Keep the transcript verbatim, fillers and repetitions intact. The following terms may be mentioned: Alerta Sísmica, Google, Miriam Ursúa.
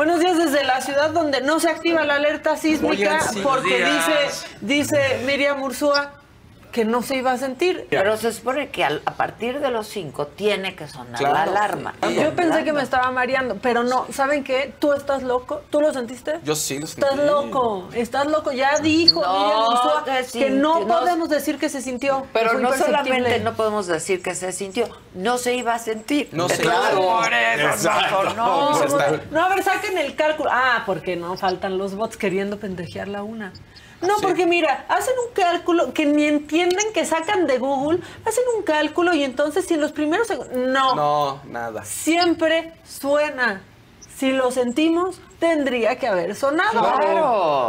Buenos días desde la ciudad donde no se activa la alerta sísmica porque dice, dice Miriam Ursúa que no se iba a sentir. Pero se supone que al, a partir de los cinco tiene que sonar claro, la alarma. Sí. Yo pensé que me estaba mareando, pero no. ¿Saben qué? ¿Tú estás loco? ¿Tú lo sentiste? Yo sí lo sentí. Estás loco, estás loco. Ya dijo no, Miriam Ursúa que no podemos decir que se sintió. Pero no solamente no podemos decir que se sintió, no se iba a sentir. No se iba a sentir. No, no, a ver, saquen el cálculo. Ah, porque no faltan los bots queriendo pendejear la una. No, sí. Porque mira, hacen un cálculo que ni entienden, que sacan de Google, hacen un cálculo y entonces si en los primeros segundos... No. No, nada. Siempre suena. Si lo sentimos, tendría que haber sonado. Claro.